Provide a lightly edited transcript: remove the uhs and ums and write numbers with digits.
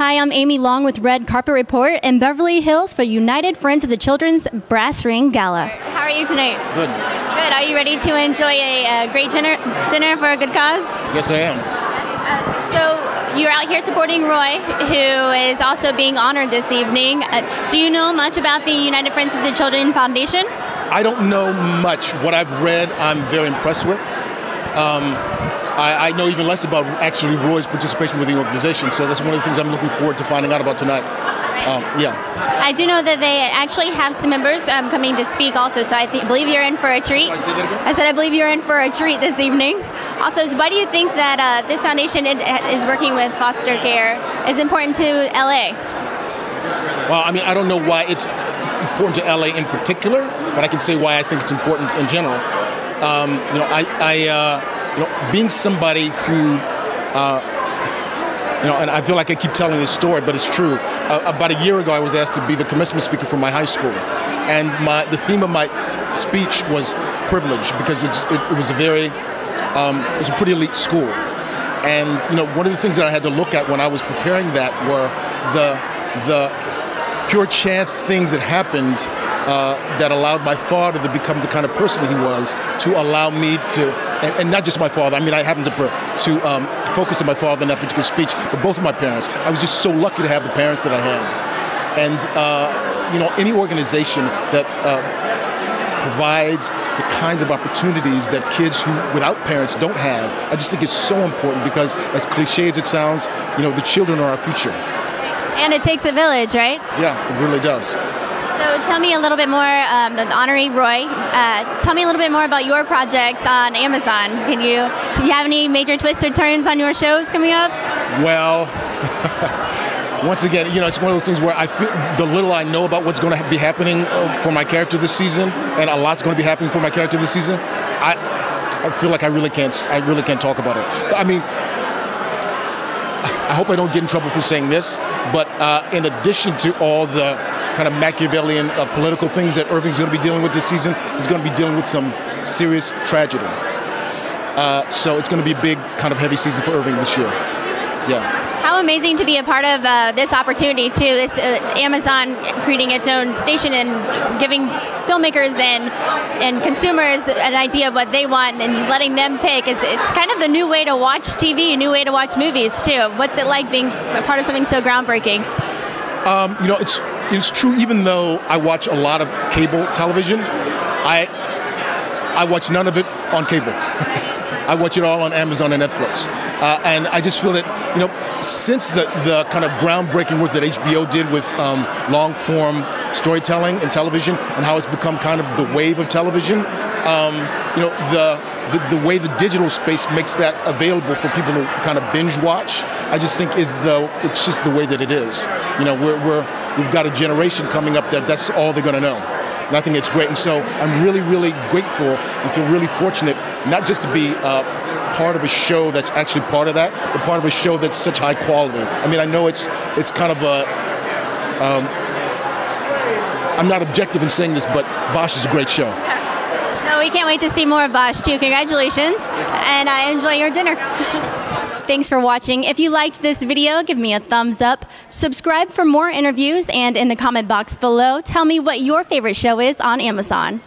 Hi, I'm Amy Long with Red Carpet Report in Beverly Hills for United Friends of the Children's Brass Ring Gala. How are you tonight? Good. Good. Are you ready to enjoy a great dinner for a good cause? Yes, I am. So you're out here supporting Roy, who is also being honored this evening. Do you know much about the United Friends of the Children Foundation? I don't know much. What I've read, I'm very impressed with. I know even less about actually Roy's participation with the organization, so that's one of the things I'm looking forward to finding out about tonight. I do know that they actually have some members coming to speak also, so I believe you're in for a treat. Sorry, I said I believe you're in for a treat this evening. Also, why do you think that this foundation is working with foster care is important to LA? Well, I mean, I don't know why it's important to LA in particular, but I can say why I think it's important in general. Being somebody who, and I feel like I keep telling this story, but it's true. About a year ago, I was asked to be the commencement speaker for my high school, and the theme of my speech was privilege, because it was a it was a pretty elite school, and one of the things that I had to look at when I was preparing that were the pure chance things that happened that allowed my father to become the kind of person he was, to allow me to. And not just my father. I mean, I happened to focus on my father in that particular speech, but both of my parents. I was just so lucky to have the parents that I had. And any organization that provides the kinds of opportunities that kids who without parents don't have, I just think it's so important, because as cliche as it sounds, the children are our future. And it takes a village, right? Yeah, it really does. So tell me a little bit more, honoring Roy, tell me a little bit more about your projects on Amazon. Do you have any major twists or turns on your shows coming up? Well, once again, it's one of those things where I feel the little I know about what's going to be happening for my character this season, and a lot's going to be happening for my character this season, I feel like I really can't talk about it. I mean, I hope I don't get in trouble for saying this, but in addition to all the kind of Machiavellian political things that Irving's going to be dealing with this season, he's going to be dealing with some serious tragedy. So it's going to be a big, kind of heavy season for Irving this year. Yeah. How amazing to be a part of this opportunity, too. This Amazon creating its own station and giving filmmakers and consumers an idea of what they want and letting them pick. It's kind of the new way to watch TV, a new way to watch movies, too. What's it like being a part of something so groundbreaking? It's true, even though I watch a lot of cable television, I watch none of it on cable. I watch it all on Amazon and Netflix. And I just feel that, since the kind of groundbreaking work that HBO did with long-form storytelling and television, and how it's become kind of the wave of television, the way the digital space makes that available for people to kind of binge watch, I just think it's just the way that it is. We've got a generation coming up that's all they're going to know. And I think it's great. And so I'm really, really grateful and feel really fortunate, not just to be part of a show that's actually part of that, but part of a show that's such high quality. I mean, I know it's kind of a... I'm not objective in saying this, but Bosch is a great show. No, we can't wait to see more of Bosch, too. Congratulations, and enjoy your dinner. Thanks for watching. If you liked this video, give me a thumbs up. Subscribe for more interviews, and in the comment box below, tell me what your favorite show is on Amazon.